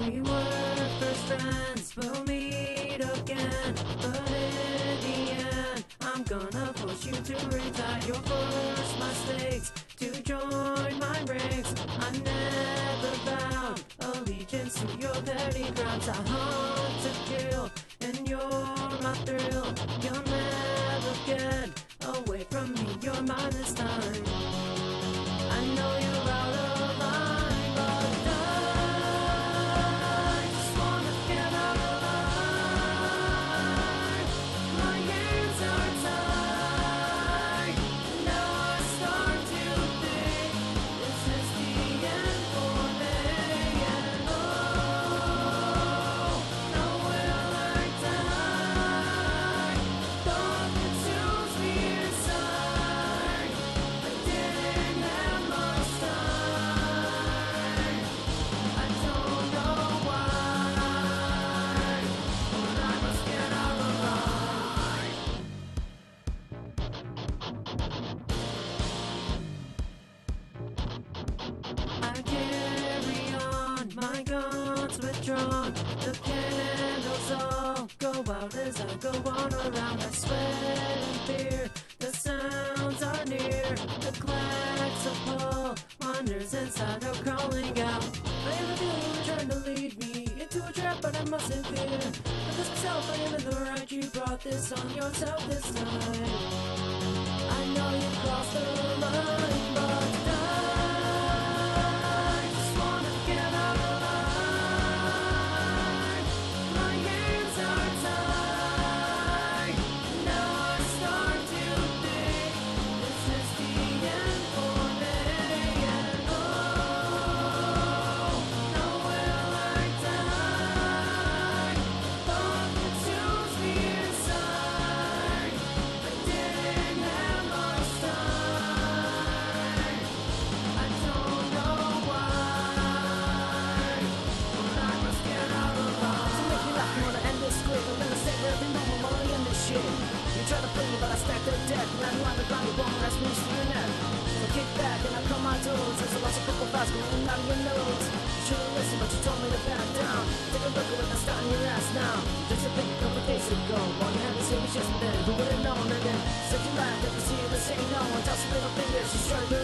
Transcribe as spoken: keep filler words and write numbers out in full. We were first friends, we'll meet again. But in the end, I'm gonna force you to retire. Your first mistakes to join my ranks. I never vowed allegiance to your petty crimes. I hunt to kill, and you're my thrill. You'll never get away from me, you're mine this time. I know you're out of line, but I just wanna get out alive. My hands are tied, and now I start to think this is the end for me. And oh, how will I die? Thought it chose me inside. I didn't have much time. I don't know why, but I must get out alive. I carry on, my guns withdrawn. The candles all go out as I go on around. I sweat and fear, the sounds are near. The clacks appall, wonders inside are crawling out. I am a feeling trying to lead me into a trap, but I mustn't fear. I trust myself, I am in the right. You brought this on yourself this time. I know you crossed the line, but I just wanna get out alive. My hands are tied, and now I start to think this is the end for me. And oh, how will I die? Thought that chose me inside. I didn't have much time. I don't know why, but I must get out alive. You make me laugh, you wanna end this quick. I'm gonna stay with every moment while I end this shit. You try to play me, but I stack their deck. Now you have the body won't rest me to your neck. So kick back and I come my toes. There's a lot of purple flies going out of your nose. You should've listened, but you told me to back down. Take a look at what I starting your ass now. Just a big couple days ago, all you had to say was just then. Who would've known that then? Such a laugh, never see you the same. No one toss a little finger, she's trying to